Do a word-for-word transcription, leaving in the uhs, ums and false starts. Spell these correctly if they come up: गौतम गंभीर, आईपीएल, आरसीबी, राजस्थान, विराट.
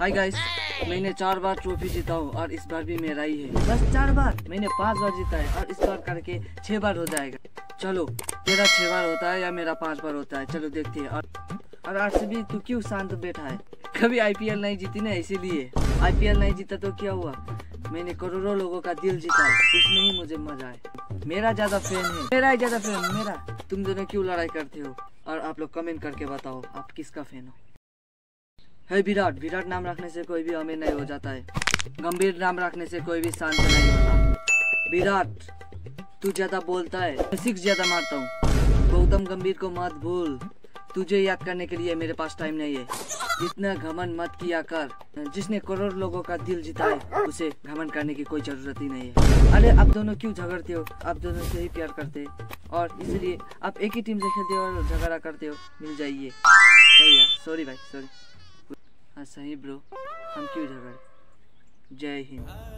Hi guys, मैंने चार बार trophy जीता हूँ और इस बार भी मेरा ही है। बस चार बार, मैंने पांच बार जीता है और इस बार करके छह बार हो जाएगा। चलो तेरा छह बार होता है या मेरा पांच बार होता है, चलो देखते हैं। और, और आरसीबी तू क्यों शांत बैठा है? कभी आईपीएल नहीं जीती ना, इसीलिए। आईपीएल नहीं जीता तो क्या हुआ? मैंने करोड़ों लोगों का दिल जीता है, उसमें ही मुझे मजा है। मेरा ज्यादा फैन है, मेरा ही ज्यादा फैन मेरा। तुम दोनों क्यों लड़ाई करते हो? और आप लोग कमेंट करके बताओ आप किसका फैन हो। हे विराट, विराट नाम रखने से कोई भी अमीर नहीं हो जाता है। गंभीर नाम रखने से कोई भी शांत नहीं होता। विराट तू ज्यादा बोलता है, मैं सिक्स ज्यादा मारता हूँ। गौतम गंभीर को मत भूल, तुझे याद करने के लिए मेरे पास टाइम नहीं है। इतना घमंड मत किया कर, जिसने करोड़ लोगों का दिल जीता है उसे घमंड करने की कोई जरूरत ही नहीं है। अरे आप दोनों क्यों झगड़ते हो? आप दोनों से ही प्यार करते हो और इसलिए आप एक ही टीम से खेलते हो और झगड़ा करते हो। मिल जाइए। सही है, सॉरी भाई, सॉरी। हाँ सही ब्रो, हम क्यों झगड़े। जय हिंद।